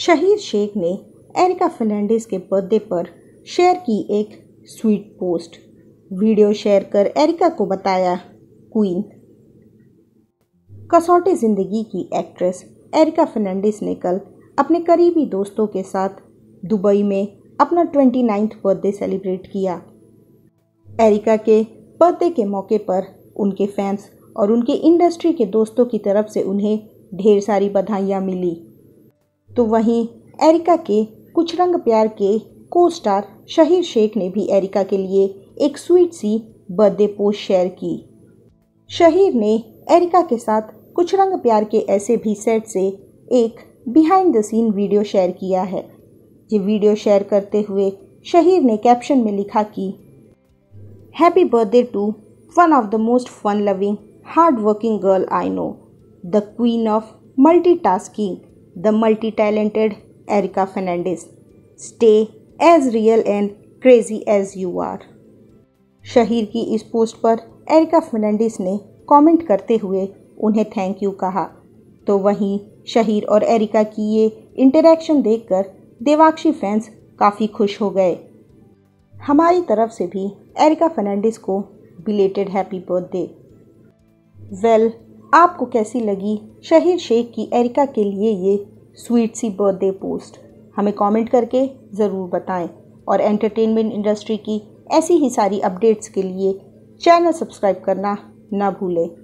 शहीर शेख ने एरिका फर्नांडीज़ के बर्थडे पर शेयर की एक स्वीट पोस्ट। वीडियो शेयर कर एरिका को बताया क्वीन। कसौटी ज़िंदगी की एक्ट्रेस एरिका फर्नांडीज़ ने कल अपने करीबी दोस्तों के साथ दुबई में अपना 29वां बर्थडे सेलिब्रेट किया। एरिका के बर्थडे के मौके पर उनके फैंस और उनके इंडस्ट्री के दोस्तों की तरफ से उन्हें ढेर सारी बधाइयाँ मिली। तो वहीं एरिका के कुछ रंग प्यार के को स्टार शहीर शेख ने भी एरिका के लिए एक स्वीट सी बर्थडे पोस्ट शेयर की। शहीर ने एरिका के साथ कुछ रंग प्यार के ऐसे भी सेट से एक behind the scene video share किया है। ये वीडियो शेयर करते हुए शहीर ने कैप्शन में लिखा कि happy birthday to one of the most fun loving hard working girl I know, the queen of multi tasking, the multi talented Erica Fernandes, stay as real and crazy as you are. Shaheer की इस post पर areca Fernandes ने comment करते हुए उन्हें thank you कहा। तो वहीं शहीर और एरिका की ये इंटरेक्शन देखकर देवाक्षी फैंस काफ़ी खुश हो गए। हमारी तरफ से भी एरिका फर्नांडीज़ को बिलेटेड हैप्पी बर्थडे। वेल, आपको कैसी लगी शहीर शेख की एरिका के लिए ये स्वीट सी बर्थडे पोस्ट? हमें कमेंट करके ज़रूर बताएं और एंटरटेनमेंट इंडस्ट्री की ऐसी ही सारी अपडेट्स के लिए चैनल सब्सक्राइब करना ना भूलें।